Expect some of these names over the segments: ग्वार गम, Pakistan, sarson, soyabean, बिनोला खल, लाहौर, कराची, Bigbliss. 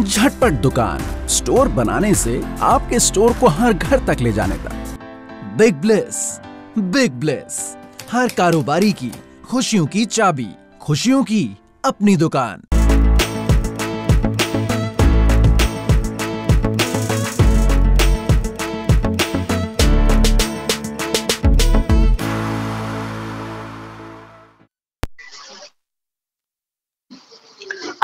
झटपट दुकान स्टोर बनाने से आपके स्टोर को हर घर तक ले जाने तक। बिग ब्लिस हर कारोबारी की खुशियों की चाबी, खुशियों की अपनी दुकान।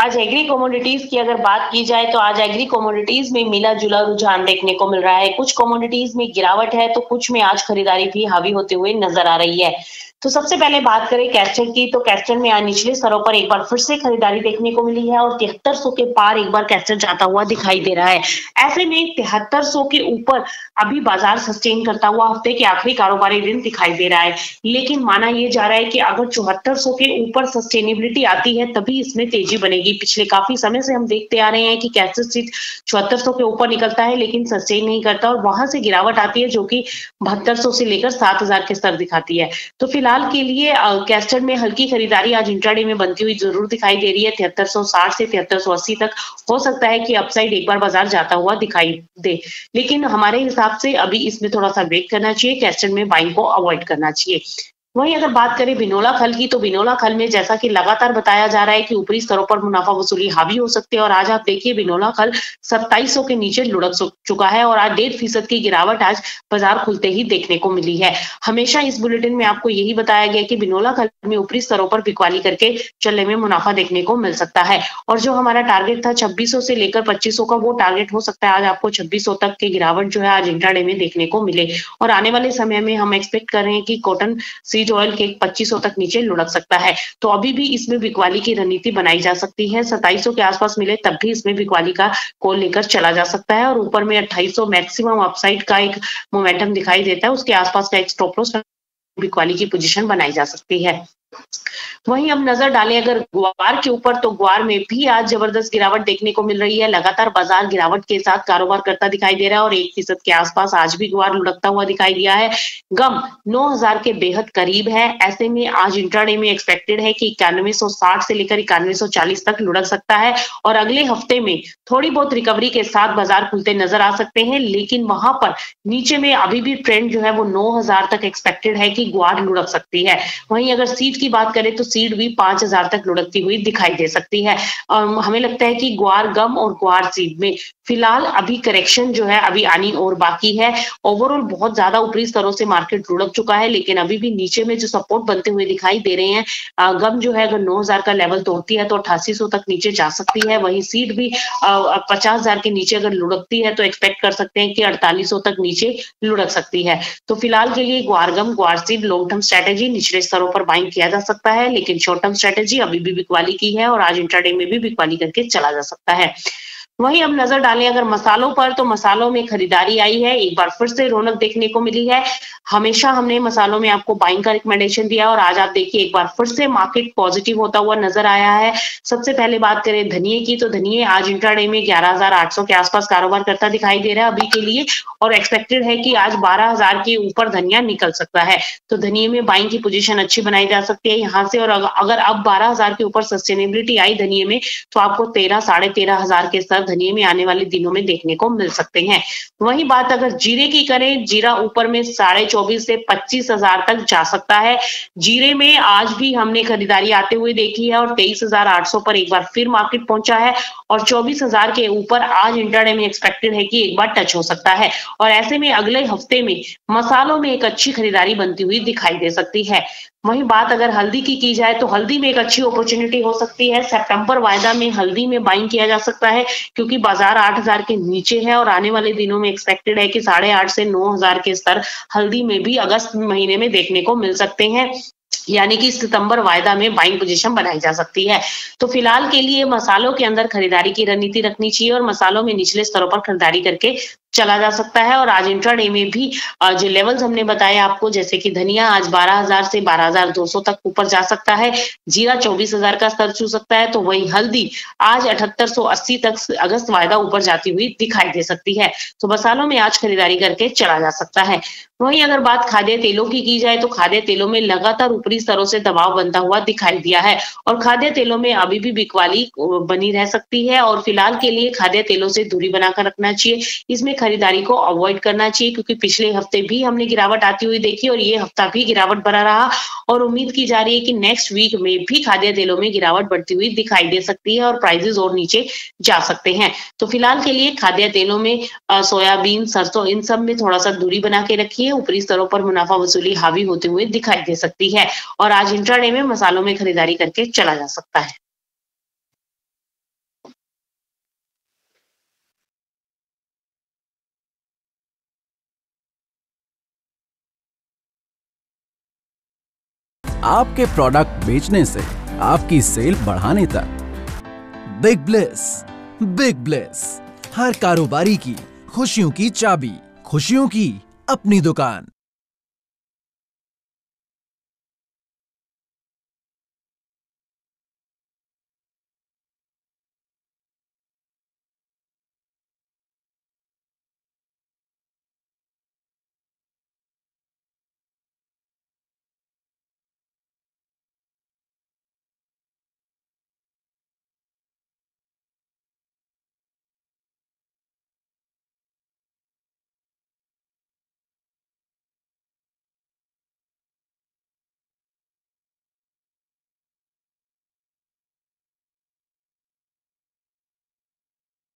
आज एग्री कमोडिटीज की अगर बात की जाए तो आज एग्री कमोडिटीज में मिला जुला रुझान देखने को मिल रहा है। कुछ कमोडिटीज में गिरावट है तो कुछ में आज खरीदारी भी हावी होते हुए नजर आ रही है। तो सबसे पहले बात करें कैस्टर की, तो कैस्टर में आज निचले स्तरों पर एक बार फिर से खरीदारी देखने को मिली है और 7300 के पार एक बार कैस्टर जाता हुआ दिखाई दे रहा है। ऐसे में 7300 के ऊपर अभी बाजार सस्टेन करता हुआ हफ्ते के आखिरी कारोबारी दिन दिखाई दे रहा है, लेकिन माना यह जा रहा है कि अगर 7400 के ऊपर सस्टेनेबिलिटी आती है तभी इसमें तेजी बनेगी। पिछले काफी समय से हम देखते आ रहे हैं कि कैस्टर स्ट्रीट 7400 के ऊपर निकलता है लेकिन सस्टेन नहीं करता और वहां से गिरावट आती है जो कि 7200 से लेकर 7000 के स्तर दिखाती है। तो फिलहाल के लिए कैस्टर में हल्की खरीदारी आज इंट्राडे में बनती हुई जरूर दिखाई दे रही है। 7360 से 7380 तक हो सकता है कि अपसाइड एक बार बाजार जाता हुआ दिखाई दे, लेकिन हमारे हिसाब से अभी इसमें थोड़ा सा वेट करना चाहिए, कैस्टर में बाइंग को अवॉइड करना चाहिए। वहीं अगर बात करें बिनोला खल की, तो बिनोला खल में जैसा कि लगातार बताया जा रहा है कि ऊपरी स्तरों पर मुनाफा वसूली हावी हो सकती है और आज आप देखिए बिनोला खल 2700 के नीचे लुढ़क चुका है और आज 1.5% की गिरावट आज बाजार खुलते ही देखने को मिली है। हमेशा इस बुलेटिन में आपको यही बताया गया कि बिनोला खल में ऊपरी स्तरों पर बिकवाली करके चलने में मुनाफा देखने को मिल सकता है और जो हमारा टारगेट था 2600 से लेकर 2500 का, वो टारगेट हो सकता है आज आपको 2600 तक की गिरावट जो है आज इंट्राडे में देखने को मिले। और आने वाले समय में हम एक्सपेक्ट कर रहे हैं कि कॉटन सीड ऑयल के 2500 तक नीचे लुढ़क सकता है, तो अभी भी इसमें बिकवाली की रणनीति बनाई जा सकती है। 2700 के आसपास मिले तब भी इसमें बिकवाली का कॉल लेकर चला जा सकता है और ऊपर में 2800 मैक्सिमम अपसाइड का एक मोमेंटम दिखाई देता है, उसके आसपास का एक स्टॉप लॉस बिकवाली की पोजीशन बनाई जा सकती है। वहीं हम नजर डालें अगर ग्वार के ऊपर, तो ग्वार में भी आज जबरदस्त गिरावट देखने को मिल रही है। लगातार बाजार गिरावट के साथ कारोबार करता दिखाई दे रहा है और 1% के आसपास आज भी ग्वार लुढ़कता हुआ दिखाई दिया है। गम 9000 के बेहद करीब है, ऐसे में आज इंट्राडे में एक्सपेक्टेड है कि 9160 से लेकर 9140 तक लुढ़क सकता है और अगले हफ्ते में थोड़ी बहुत रिकवरी के साथ बाजार खुलते नजर आ सकते हैं, लेकिन वहां पर नीचे में अभी भी ट्रेंड जो है वो 9000 तक एक्सपेक्टेड है कि ग्वार लुढ़क सकती है। वहीं अगर सीट की बात करें तो सीड भी 5000 तक लुढ़कती हुई दिखाई दे सकती है। हमें लगता है कि ग्वार गम और ग्वार सीड में फिलहाल अभी करेक्शन जो है अभी आनी और बाकी है। ओवरऑल बहुत ज्यादा ऊपरी स्तरों से मार्केट लुढ़क चुका है, लेकिन अभी भी नीचे में जो सपोर्ट बनते हुए दिखाई दे रहे हैं, गम जो है अगर 9000 का लेवल तोड़ती है तो 8800 तक नीचे जा सकती है। वहीं सीड भी 50000 के नीचे अगर लुढ़कती है तो एक्सपेक्ट कर सकते हैं कि 4800 तक नीचे लुढ़क सकती है। तो फिलहाल के लिए ग्वार गम ग्वार सीड लॉन्ग टर्म स्ट्रेटेजी निचले स्तरों पर बाइंग किया जा सकता है, लेकिन शॉर्ट टर्म स्ट्रेटेजी अभी भी बिकवाली की है और आज इंट्राडे में भी बिकवाली करके चला जा सकता है। वहीं अब नजर डालें अगर मसालों पर, तो मसालों में खरीदारी आई है, एक बार फिर से रौनक देखने को मिली है। हमेशा हमने मसालों में आपको बाइंग का रिकमेंडेशन दिया और आज आप देखिए एक बार फिर से मार्केट पॉजिटिव होता हुआ नजर आया है। सबसे पहले बात करें धनिये की, तो धनिये आज इंट्राडे में 11800 के आसपास कारोबार करता दिखाई दे रहा है अभी के लिए और एक्सपेक्टेड है कि आज 12000 के ऊपर धनिया निकल सकता है, तो धनिये में बाइंग की पोजीशन अच्छी बनाई जा सकती है यहाँ से। और अगर अब 12000 के ऊपर सस्टेनेबिलिटी आई धनिये में तो आपको 13-13500 के स्तर धनिये में आने वाले दिनों में देखने को मिल सकते हैं। वही बात अगर जीरे की करें, जीरा ऊपर में 24.5 से 25000 तक जा सकता है। जीरे में आज भी हमने खरीदारी आते हुए देखी है और 23800 पर एक बार फिर मार्केट पहुंचा है और 24000 के ऊपर आज इंट्राडे में एक्सपेक्टेड है कि एक बार टच हो सकता है और ऐसे में अगले हफ्ते में मसालों में एक अच्छी खरीदारी बनती हुई दिखाई दे सकती है। वहीं बात अगर हल्दी की जाए तो हल्दी में एक अच्छी अपॉर्चुनिटी हो सकती है। सितंबर वायदा में हल्दी में बाइंग किया जा सकता है क्योंकि बाजार 8000 के नीचे है और आने वाले दिनों में एक्सपेक्टेड है कि 8500 से 9000 के स्तर हल्दी में भी अगस्त महीने में देखने को मिल सकते हैं, यानी कि सितंबर वायदा में बाइंग पोजीशन बनाई जा सकती है। तो फिलहाल के लिए मसालों के अंदर खरीदारी की रणनीति रखनी चाहिए और मसालों में निचले स्तरों पर खरीदारी करके चला जा सकता है। और आज इंट्राडे में भी जो लेवल्स हमने बताए आपको, जैसे कि धनिया आज 12000 से 12200 तक ऊपर जा सकता है, जीरा 24000 का स्तर छू सकता है, तो वही हल्दी आज 7880 तक अगस्त वायदा ऊपर जाती हुई दिखाई दे सकती है। तो मसालों में आज खरीदारी करके चला जा सकता है। वहीं अगर बात खाद्य तेलों की जाए तो खाद्य तेलों में लगातार ऊपरी स्तरों से दबाव बनता हुआ दिखाई दिया है और खाद्य तेलों में अभी भी बिकवाली बनी रह सकती है और फिलहाल के लिए खाद्य तेलों से दूरी बनाकर रखना चाहिए। इसमें खरीदारी को अवॉइड करना चाहिए क्योंकि पिछले हफ्ते भी हमने गिरावट आती हुई देखी और ये हफ्ता भी गिरावट बना रहा और उम्मीद की जा रही है कि नेक्स्ट वीक में भी खाद्य तेलों में गिरावट बढ़ती हुई दिखाई दे सकती है और प्राइसेस और नीचे जा सकते हैं। तो फिलहाल के लिए खाद्य तेलों में सोयाबीन, सरसों, इन सब में थोड़ा सा दूरी बना के रखिए। ऊपरी स्तरों पर मुनाफा वसूली हावी होते हुए दिखाई दे सकती है और आज इंट्राडे में मसालों में खरीदारी करके चला जा सकता है। आपके प्रोडक्ट बेचने से आपकी सेल बढ़ाने तक बिग ब्लिस हर कारोबारी की खुशियों की चाबी, खुशियों की अपनी दुकान।